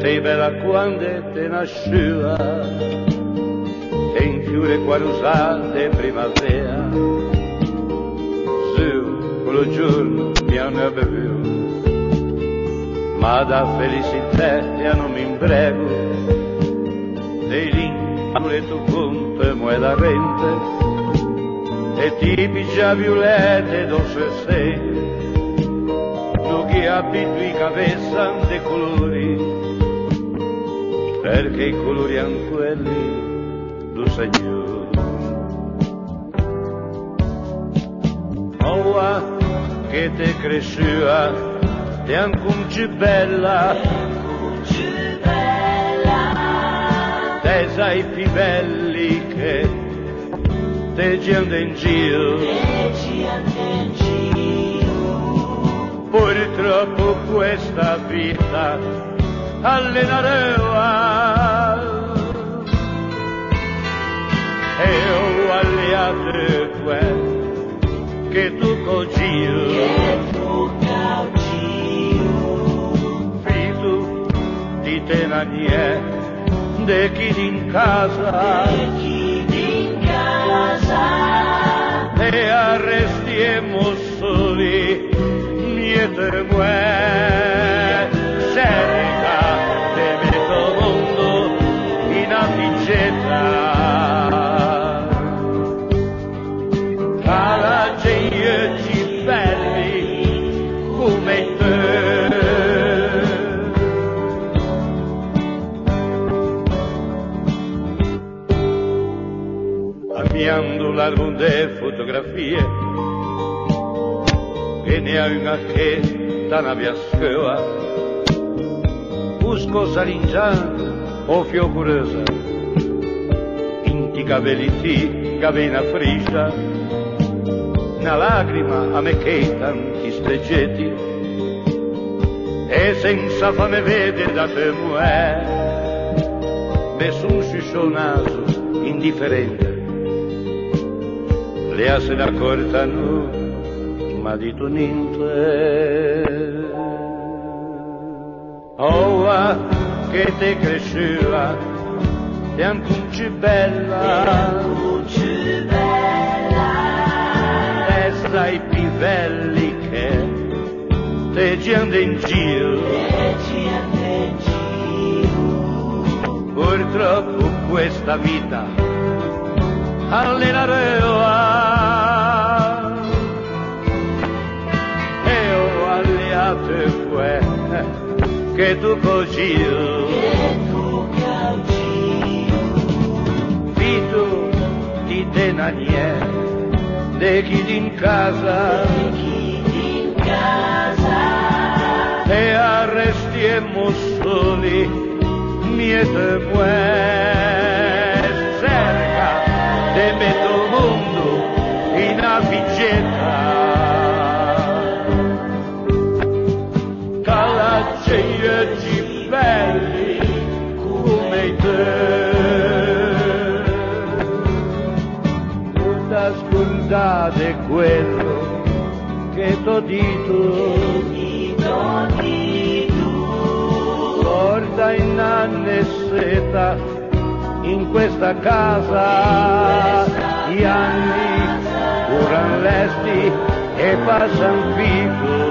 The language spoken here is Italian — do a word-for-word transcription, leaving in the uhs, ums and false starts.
sei bella quando te nasceva, e in fiore qua usate primavera, su quello giorno mi hanno bevuto, ma da felicità non mi imbrego, dei lingue tu conto muoia la rente, e ti pigia violette dolce sei, tu che abitui cavezzan dei colori, perché i colori han quelli do Signore. Oua che te cresceva, te ancunci bella, te sai più belli che te giando in giro, purtroppo questa vita allenareva e ho alleate quel che tu cogiro, che tu cogiro fidu di te nanie de chi in casa, de chi in casa te arrestiemo soli niente muè seri. L'album de fotografie e ne ha una che t'hanno piasceva, busco salingiana o fiocuresa in ti capeliti cavena friscia, una lacrima a me che tanti steggeti e senza fame vede da te muè, nessun sciscio naso indifferente. Le ha se d'accorta non m'ha detto niente. Oua che te cresceva, te ancucci bella, te ancucci bella, te sai più belli che te giando in giro, te giando in giro, purtroppo questa vita allenareva. Che tu cogiro, che tu cogiro fidu di te nanie de chi in casa, de chi in casa te arrestiemo soli miete muè cerca de metto mondo in avvicetta. Ascoltate quello che t'ho dito, porta in anni seta in questa casa, gli anni curan lesti e passan vivo.